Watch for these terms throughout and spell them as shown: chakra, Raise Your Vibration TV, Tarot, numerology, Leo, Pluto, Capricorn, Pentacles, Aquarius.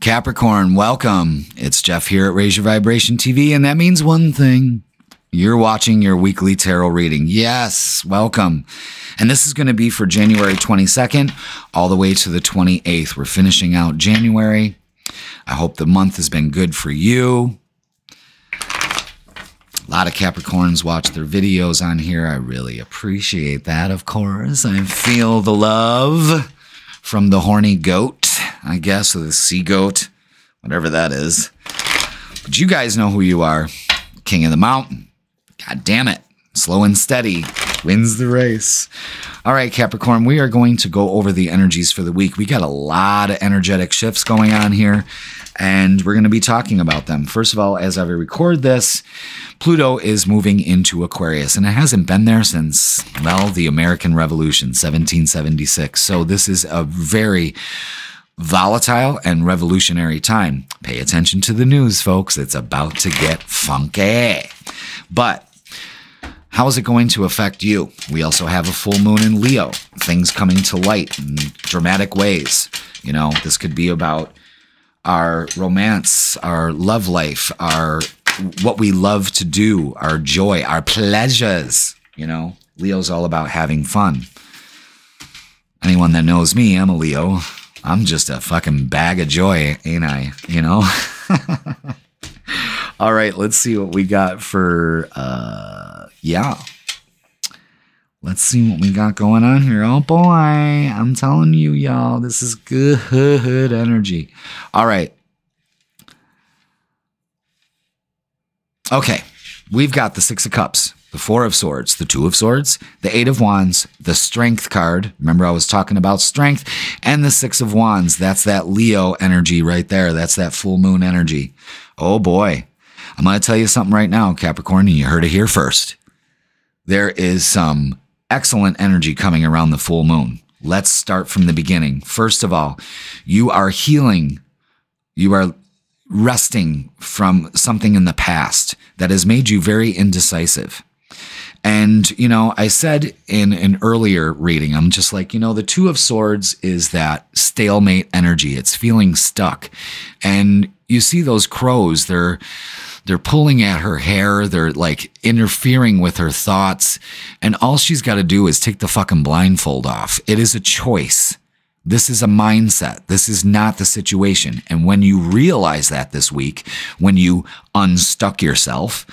Capricorn, welcome. It's Jeff here at Raise Your Vibration TV, and that means one thing. You're watching your weekly tarot reading. Yes, welcome. And this is going to be for January 22nd all the way to the 28th. We're finishing out January. I hope the month has been good for you. A lot of Capricorns watch their videos on here. I really appreciate that, of course. I feel the love from the horny goat, I guess, or the sea goat, whatever that is. But you guys know who you are. King of the mountain. God damn it. Slow and steady wins the race. All right, Capricorn, we are going to go over the energies for the week. We got a lot of energetic shifts going on here, and we're going to be talking about them. First of all, as I record this, Pluto is moving into Aquarius, and it hasn't been there since, well, the American Revolution, 1776. So this is a very volatile and revolutionary time. Pay attention to the news, folks. It's about to get funky. But how is it going to affect you? We also have a full moon in Leo. Things coming to light in dramatic ways. You know, this could be about our romance, our love life, our what we love to do, our joy, our pleasures. You know, Leo's all about having fun. Anyone that knows me, I'm a Leo. I'm just a fucking bag of joy, ain't I? You know? All right, let's see what we got for, Let's see what we got going on here. Oh boy, I'm telling you, y'all, this is good energy. All right. Okay, we've got the 6 of Cups. The 4 of Swords, the 2 of Swords, the 8 of Wands, the Strength card. Remember, I was talking about strength, and the 6 of Wands. That's that Leo energy right there. That's that full moon energy. Oh boy. I'm going to tell you something right now, Capricorn, and you heard it here first. There is some excellent energy coming around the full moon. Let's start from the beginning. First of all, you are healing. You are resting from something in the past that has made you very indecisive. And, you know, I said in an earlier reading, I'm just like, you know, the 2 of Swords is that stalemate energy. It's feeling stuck. And you see those crows, they're pulling at her hair. They're like interfering with her thoughts. And all she's got to do is take the fucking blindfold off. It is a choice. This is a mindset. This is not the situation. And when you realize that this week, when you unstuck yourself,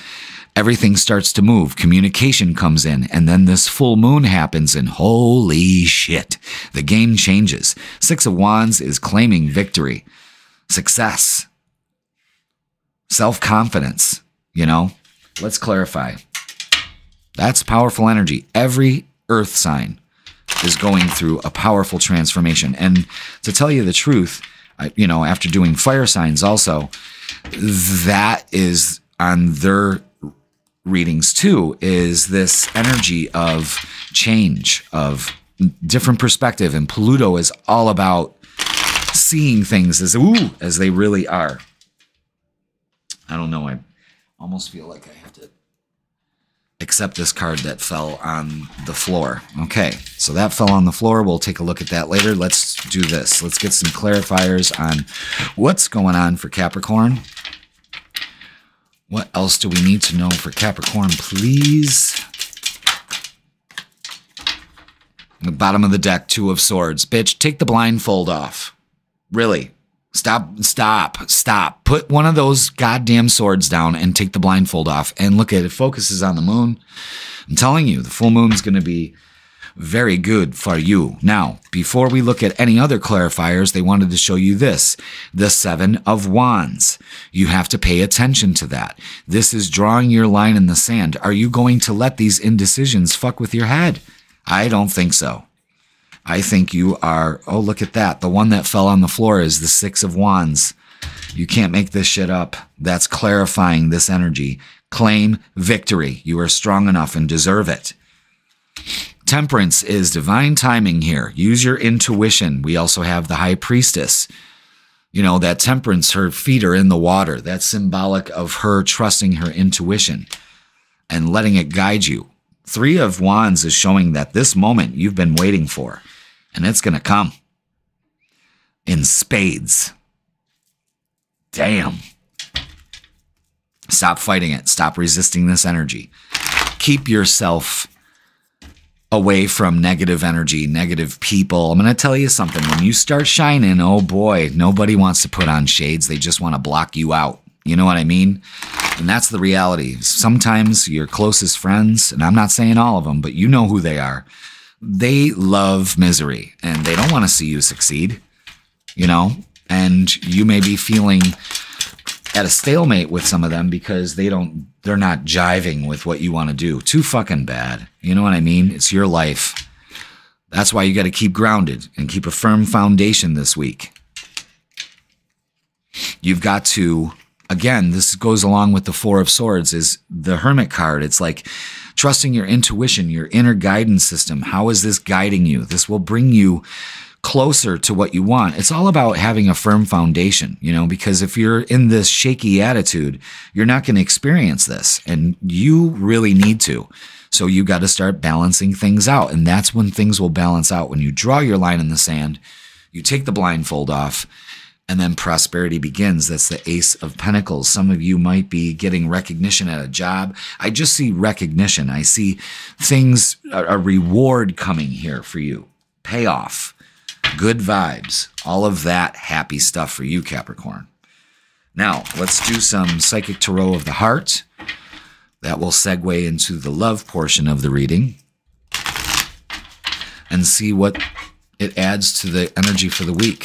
everything starts to move. Communication comes in, and then this full moon happens, and holy shit, the game changes. 6 of Wands is claiming victory, success, self-confidence, you know? Let's clarify. That's powerful energy. Every earth sign is going through a powerful transformation. And to tell you the truth, you know, after doing fire signs also, that is on their readings too, is this energy of change, of different perspective. And Pluto is all about seeing things as they really are. I don't know. I almost feel like I have to accept this card that fell on the floor. Okay. So that fell on the floor. We'll take a look at that later. Let's do this. Let's get some clarifiers on what's going on for Capricorn. What else do we need to know for Capricorn, please? In the bottom of the deck, 2 of Swords. Bitch, take the blindfold off. Really. Stop. Put one of those goddamn swords down and take the blindfold off. And look at it. It focuses on the moon. I'm telling you, the full moon's going to be very good for you. Now, before we look at any other clarifiers, they wanted to show you this, the 7 of Wands. You have to pay attention to that. This is drawing your line in the sand. Are you going to let these indecisions fuck with your head? I don't think so. I think you are, oh, look at that. The one that fell on the floor is the 6 of Wands. You can't make this shit up. That's clarifying this energy. Claim victory. You are strong enough and deserve it. Temperance is divine timing here. Use your intuition. We also have the High Priestess. You know, that temperance, her feet are in the water. That's symbolic of her trusting her intuition and letting it guide you. 3 of Wands is showing that this moment you've been waiting for, and it's going to come in spades. Damn. Stop fighting it. Stop resisting this energy. Keep yourself away from negative energy, negative people. I'm going to tell you something. When you start shining, oh boy, nobody wants to put on shades. They just want to block you out. You know what I mean? And that's the reality. Sometimes your closest friends, and I'm not saying all of them, but you know who they are. They love misery and they don't want to see you succeed, you know? And you may be feeling at a stalemate with some of them because they're not jiving with what you want to do. Too fucking bad. You know what I mean? It's your life. That's why you got to keep grounded and keep a firm foundation this week. You've got to, again, this goes along with the Four of Swords, is the Hermit card. It's like trusting your intuition, your inner guidance system. How is this guiding you? This will bring you closer to what you want. It's all about having a firm foundation, you know, because if you're in this shaky attitude, you're not going to experience this, and you really need to. So you got to start balancing things out, and that's when things will balance out. When you draw your line in the sand, you take the blindfold off, and then prosperity begins. That's the Ace of Pentacles. Some of you might be getting recognition at a job. I just see recognition. I see things, a reward coming here for you, payoff. Good vibes, all of that happy stuff for you, Capricorn. Now, let's do some Psychic Tarot of the Heart. That will segue into the love portion of the reading and see what it adds to the energy for the week.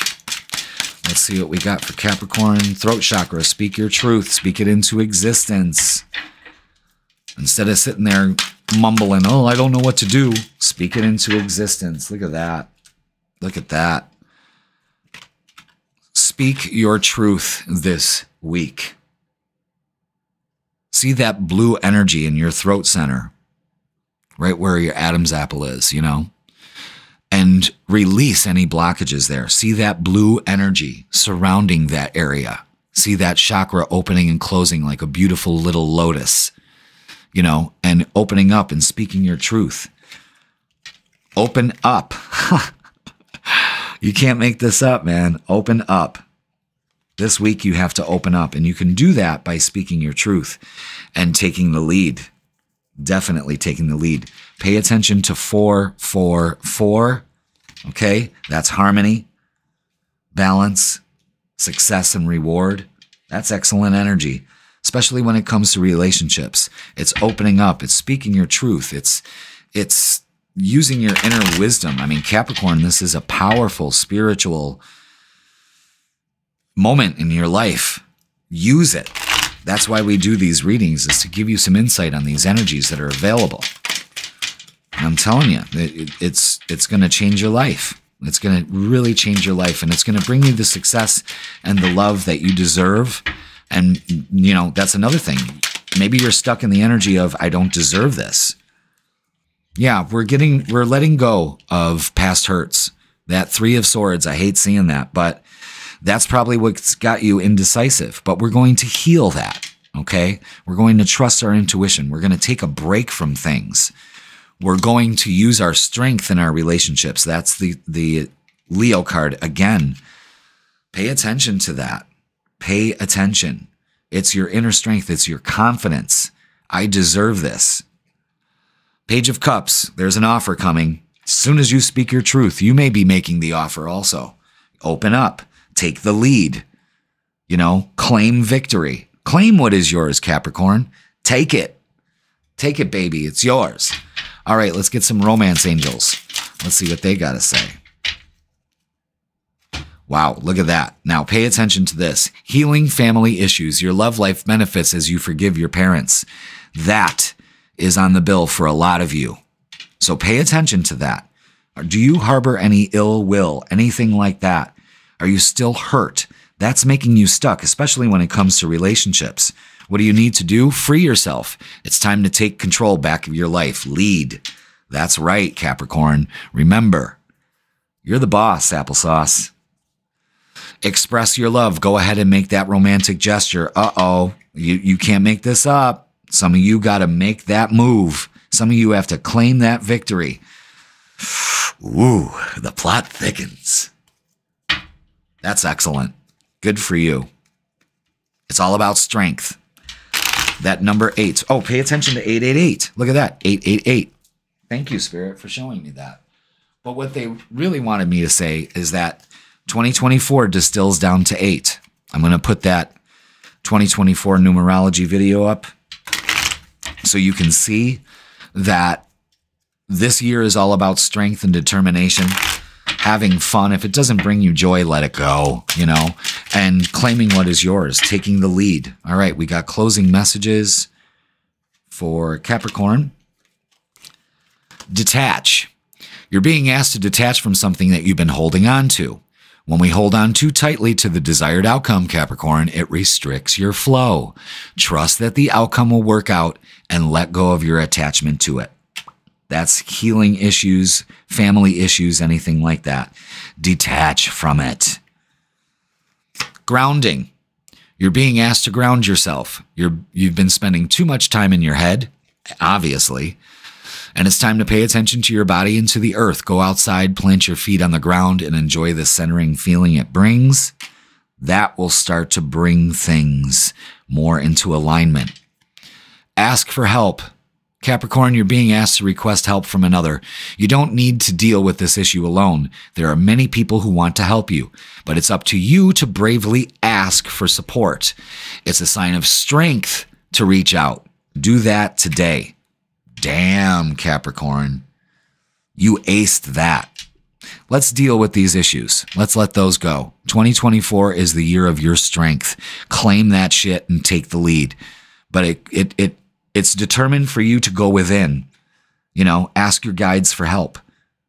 Let's see what we got for Capricorn. Throat chakra, speak your truth, speak it into existence. Instead of sitting there mumbling, oh, I don't know what to do, speak it into existence. Look at that. Look at that. Speak your truth this week. See that blue energy in your throat center, right where your Adam's apple is, you know, and release any blockages there. See that blue energy surrounding that area. See that chakra opening and closing like a beautiful little lotus, you know, and opening up and speaking your truth. Open up. You can't make this up, man. Open up. This week, you have to open up. And you can do that by speaking your truth and taking the lead. Definitely taking the lead. Pay attention to 4, 4, 4. Okay? That's harmony, balance, success, and reward. That's excellent energy, especially when it comes to relationships. It's opening up. It's speaking your truth. It's using your inner wisdom. I mean, Capricorn, this is a powerful spiritual moment in your life. Use it. That's why we do these readings, is to give you some insight on these energies that are available. And I'm telling you, it's going to change your life. It's going to really change your life, and it's going to bring you the success and the love that you deserve. And, you know, that's another thing. Maybe you're stuck in the energy of, I don't deserve this. Yeah, we're letting go of past hurts. That Three of Swords, I hate seeing that, but that's probably what's got you indecisive. But we're going to heal that, okay? We're going to trust our intuition. We're going to take a break from things. We're going to use our strength in our relationships. That's the Leo card. Again, pay attention to that. Pay attention. It's your inner strength. It's your confidence. I deserve this. Page of Cups, there's an offer coming. As soon as you speak your truth, you may be making the offer also. Open up. Take the lead. You know, claim victory. Claim what is yours, Capricorn. Take it. Take it, baby. It's yours. All right, let's get some romance angels. Let's see what they got to say. Wow, look at that. Now, pay attention to this. Healing family issues. Your love life benefits as you forgive your parents. That is on the bill for a lot of you. So pay attention to that. Do you harbor any ill will, anything like that? Are you still hurt? That's making you stuck, especially when it comes to relationships. What do you need to do? Free yourself. It's time to take control back of your life. Lead. That's right, Capricorn. Remember, you're the boss, applesauce. Express your love. Go ahead and make that romantic gesture. Uh-oh, you can't make this up. Some of you got to make that move. Some of you have to claim that victory. Ooh, the plot thickens. That's excellent. Good for you. It's all about strength. That number 8. Oh, pay attention to 888. Look at that, 888. Thank you, Spirit, for showing me that. But what they really wanted me to say is that 2024 distills down to 8. I'm going to put that 2024 numerology video up so you can see that this year is all about strength and determination, having fun. If it doesn't bring you joy, let it go, you know, and claiming what is yours, taking the lead. All right, we got closing messages for Capricorn. Detach. You're being asked to detach from something that you've been holding on to. When we hold on too tightly to the desired outcome, Capricorn, it restricts your flow. Trust that the outcome will work out and let go of your attachment to it. That's healing issues, family issues, anything like that. Detach from it. Grounding. You're being asked to ground yourself. You've been spending too much time in your head, obviously. And it's time to pay attention to your body and to the earth. Go outside, plant your feet on the ground, and enjoy the centering feeling it brings. That will start to bring things more into alignment. Ask for help. Capricorn, you're being asked to request help from another. You don't need to deal with this issue alone. There are many people who want to help you, but it's up to you to bravely ask for support. It's a sign of strength to reach out. Do that today. Damn, Capricorn, you aced that. Let's deal with these issues. Let's let those go. 2024 is the year of your strength. Claim that shit and take the lead. But it's determined for you to go within. You know, ask your guides for help.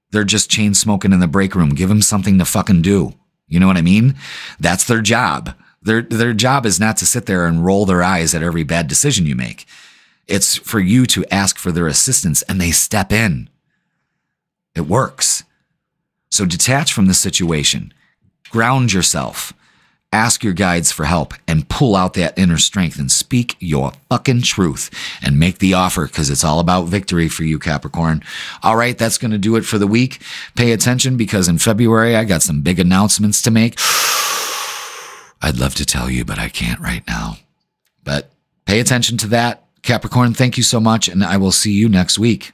They're just chain smoking in the break room. Give them something to fucking do. You know what I mean? That's their job. Their job is not to sit there and roll their eyes at every bad decision you make. It's for you to ask for their assistance, and they step in. It works. So detach from the situation. Ground yourself. Ask your guides for help and pull out that inner strength and speak your fucking truth and make the offer, because it's all about victory for you, Capricorn. All right, that's going to do it for the week. Pay attention, because in February, I got some big announcements to make. I'd love to tell you, but I can't right now. But pay attention to that. Capricorn, thank you so much, and I will see you next week.